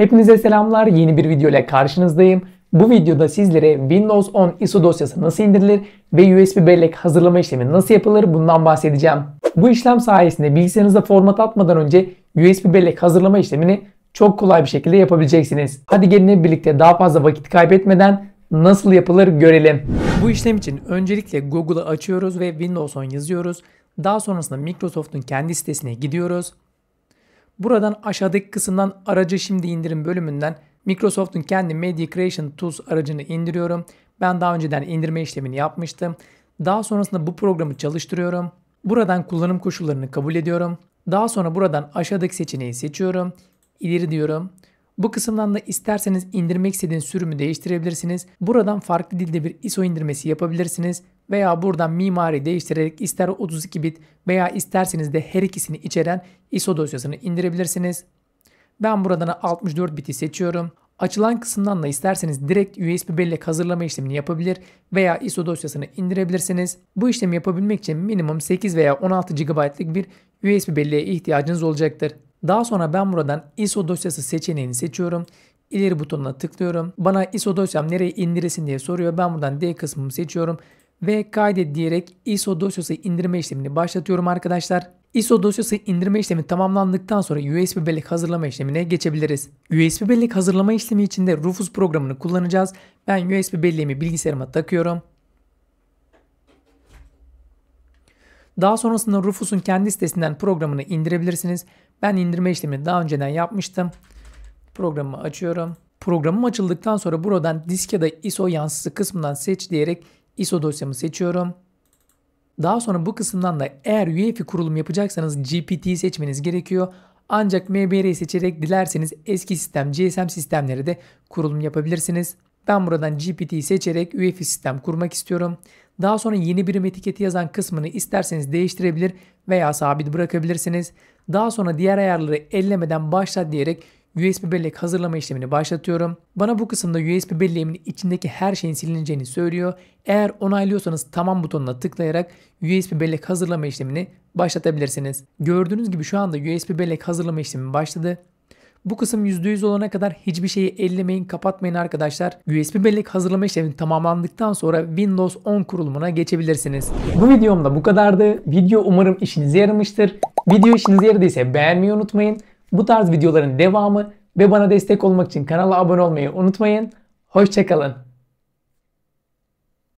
Hepinize selamlar. Yeni bir video ile karşınızdayım. Bu videoda sizlere Windows 10 ISO dosyası nasıl indirilir ve USB bellek hazırlama işlemi nasıl yapılır bundan bahsedeceğim. Bu işlem sayesinde bilgisayarınıza format atmadan önce USB bellek hazırlama işlemini çok kolay bir şekilde yapabileceksiniz. Hadi gelin birlikte daha fazla vakit kaybetmeden nasıl yapılır görelim. Bu işlem için öncelikle Google'ı açıyoruz ve Windows 10 yazıyoruz. Daha sonrasında Microsoft'un kendi sitesine gidiyoruz. Buradan aşağıdaki kısımdan aracı şimdi indirim bölümünden Microsoft'un kendi Media Creation Tools aracını indiriyorum. Ben daha önceden indirme işlemini yapmıştım. Daha sonrasında bu programı çalıştırıyorum. Buradan kullanım koşullarını kabul ediyorum. Daha sonra buradan aşağıdaki seçeneği seçiyorum. İleri diyorum. Bu kısımdan da isterseniz indirmek istediğiniz sürümü değiştirebilirsiniz. Buradan farklı dilde bir ISO indirmesi yapabilirsiniz. Veya buradan mimari değiştirerek ister 32 bit veya isterseniz de her ikisini içeren ISO dosyasını indirebilirsiniz. Ben buradan 64 biti seçiyorum. Açılan kısımdan da isterseniz direkt USB bellek hazırlama işlemini yapabilir veya ISO dosyasını indirebilirsiniz. Bu işlemi yapabilmek için minimum 8 veya 16 GB'lık bir USB belleğe ihtiyacınız olacaktır. Daha sonra ben buradan ISO dosyası seçeneğini seçiyorum. İleri butonuna tıklıyorum. Bana ISO dosyam nereye indirilsin diye soruyor. Ben buradan D kısmımı seçiyorum. Ve kaydet diyerek ISO dosyası indirme işlemini başlatıyorum arkadaşlar. ISO dosyası indirme işlemi tamamlandıktan sonra USB bellek hazırlama işlemine geçebiliriz. USB bellek hazırlama işlemi için de Rufus programını kullanacağız. Ben USB belleğimi bilgisayarıma takıyorum. Daha sonrasında Rufus'un kendi sitesinden programını indirebilirsiniz. Ben indirme işlemini daha önceden yapmıştım. Programımı açıyorum. Programım açıldıktan sonra buradan disk ya da ISO yansısı kısmından seç diyerek ISO dosyamı seçiyorum. Daha sonra bu kısımdan da eğer UEFI kurulum yapacaksanız GPT'yi seçmeniz gerekiyor. Ancak MBR'yi seçerek dilerseniz eski sistem CSM sistemleri de kurulum yapabilirsiniz. Ben buradan GPT'yi seçerek UEFI sistem kurmak istiyorum. Daha sonra yeni birim etiketi yazan kısmını isterseniz değiştirebilir veya sabit bırakabilirsiniz. Daha sonra diğer ayarları ellemeden başlat diyerek USB bellek hazırlama işlemini başlatıyorum. Bana bu kısımda USB belleğimin içindeki her şeyin silineceğini söylüyor. Eğer onaylıyorsanız tamam butonuna tıklayarak USB bellek hazırlama işlemini başlatabilirsiniz. Gördüğünüz gibi şu anda USB bellek hazırlama işlemi başladı. Bu kısım %100 olana kadar hiçbir şeyi ellemeyin, kapatmayın arkadaşlar. USB bellek hazırlama işlemi tamamlandıktan sonra Windows 10 kurulumuna geçebilirsiniz. Bu videomda bu kadardı. Video umarım işinize yaramıştır. Video işinize yaradıysa beğenmeyi unutmayın. Bu tarz videoların devamı ve bana destek olmak için kanala abone olmayı unutmayın. Hoşça kalın.